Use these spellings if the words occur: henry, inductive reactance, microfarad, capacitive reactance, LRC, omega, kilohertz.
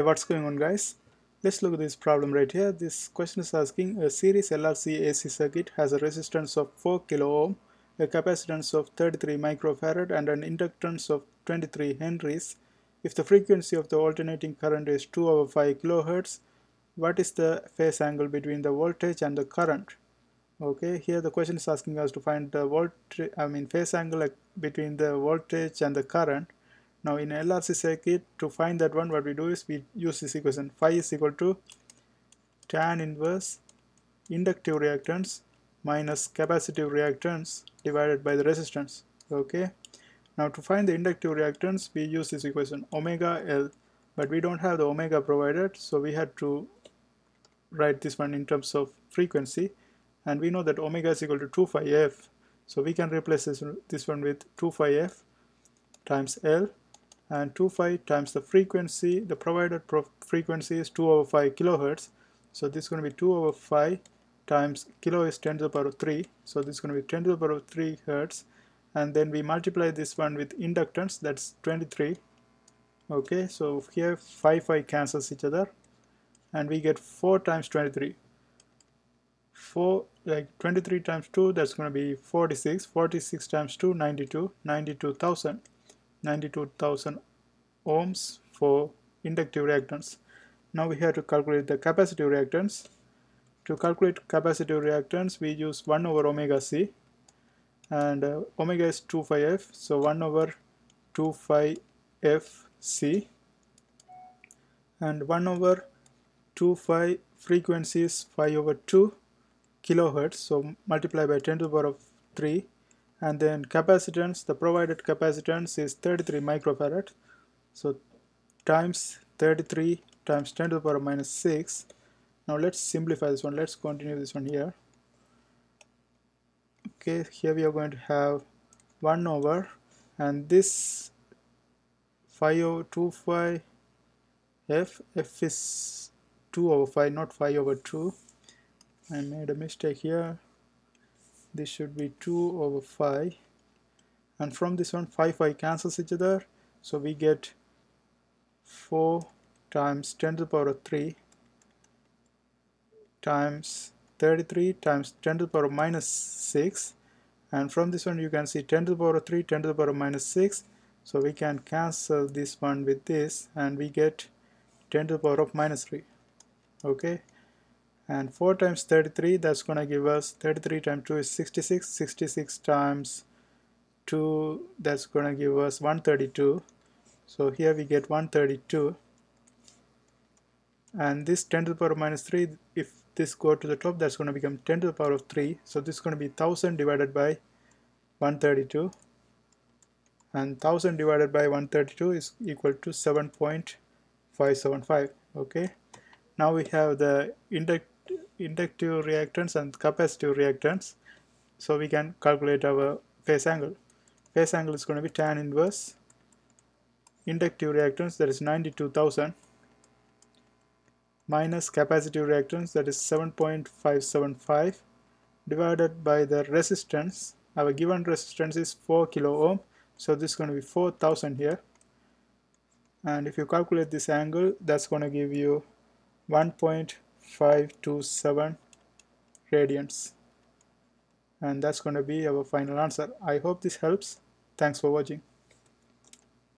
What's going on, guys? Let's look at this problem right here. This question is asking a series LRC AC circuit has a resistance of 4 kilo ohm, a capacitance of 33 microfarad and an inductance of 23 henries. If the frequency of the alternating current is 2/5 kilohertz, what is the phase angle between the voltage and the current? Okay, here the question is asking us to find the phase angle between the voltage and the current. Now in LRC circuit, to find that one, what we do is we use this equation. Phi is equal to tan inverse inductive reactance minus capacitive reactance divided by the resistance. Okay. Now to find the inductive reactance, we use this equation omega L, but we don't have the omega provided, so we had to write this one in terms of frequency, and we know that omega is equal to 2 phi f, so we can replace this one with 2 phi f times L, and 2 phi times the frequency. The provided frequency is 2/5 kilohertz, so this is going to be 2/5 times kilo is 10 to the power of 3, so this is going to be 10 to the power of 3 hertz, and then we multiply this one with inductance, that's 23. Okay, so here 5 cancels each other and we get 4 times 23. 23 times 2, that's going to be 46. 46 times 2, 92. 92,000. 92,000 ohms for inductive reactance. Now we have to calculate the capacitive reactance. To calculate capacitive reactance, we use 1/omega c, and omega is 2 phi f, so 1/2 phi f c, and 1/2 phi frequency is 5/2 kilohertz, so multiply by 10 to the power of 3. And then capacitance, the provided capacitance is 33 microfarad, so times 33 times 10 to the power of minus 6. Now let's simplify this one, let's continue this one here. Okay, here we are going to have 1 over, and this 2 phi f, f is 2/5, not 5/2. I made a mistake here. This should be 2/5, and from this one 5 cancels each other, so we get 4 times 10 to the power of 3 times 33 times 10 to the power of minus 6, and from this one you can see 10 to the power of 3, 10 to the power of minus 6, so we can cancel this one with this and we get 10 to the power of minus 3. Okay, and 4 times 33, that's going to give us 33 times 2 is 66, 66 times 2, that's going to give us 132, so here we get 132, and this 10 to the power of minus 3, if this go to the top, that's going to become 10 to the power of 3, so this is going to be 1000 divided by 132, and 1000 divided by 132 is equal to 7.575. okay, now we have the inductive reactance and capacitive reactance, so we can calculate our phase angle. Phase angle is going to be tan inverse inductive reactance, that is 92,000, minus capacitive reactance, that is 7.575, divided by the resistance. Our given resistance is 4 kilo ohm, so this is going to be 4,000 here, and if you calculate this angle, that's going to give you 1.527 radians, and that's going to be our final answer. I hope this helps. Thanks for watching.